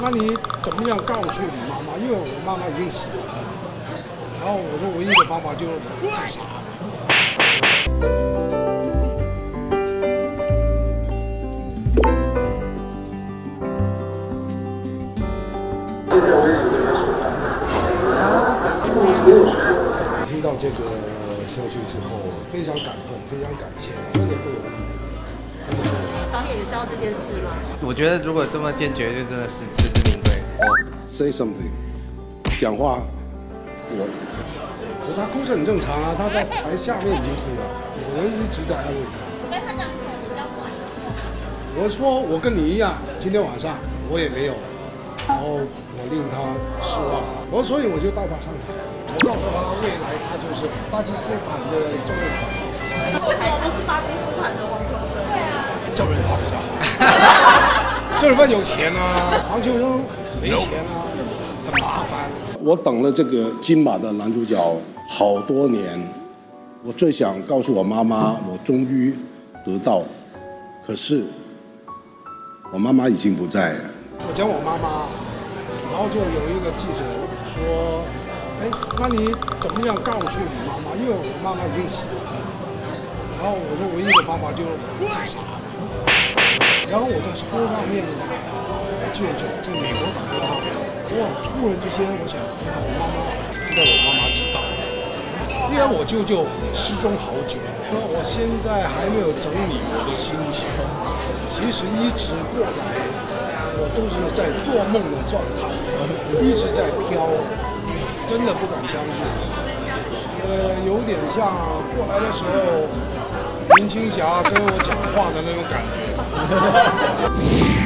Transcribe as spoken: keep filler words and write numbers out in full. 那你怎么样告诉你妈妈？因为我妈妈已经死了，然后我说唯一的方法就是我自杀。 听到这个消息之后，非常感动，非常感谢，真的不容易。导演也知道这件事吗？我觉得如果这么坚决，就真的是实至名归。Say something， 讲话。我，我他哭是很正常啊，他在台下面已经哭了，我一直在安慰他。我跟他讲说，你不要管。我说我跟你一样，今天晚上我也没有。 然后我令他失望，我所以我就带他上台，我告诉他未来他就是巴基斯坦的周润发。为什么不是巴基斯坦的黄秋生？对啊，周润发比较好。周润发有钱啊，黄秋生没钱啊，很麻烦。我等了这个金马的男主角好多年，我最想告诉我妈妈，我终于得到，可是我妈妈已经不在了。 我讲我妈妈，然后就有一个记者说：“哎，那你怎么样告诉你妈妈？因为我妈妈已经死了。”然后我说唯一的方法就是自杀。然后我在车上面，我舅舅在美国打电话，哇！突然之间我想，哎呀，我妈妈不让我妈妈知道，因为我舅舅失踪好久，那我现在还没有整理我的心情，其实一直过来。 我都是在做梦的状态，一直在飘，真的不敢相信。呃，有点像过来的时候，林青霞跟我讲话的那种感觉。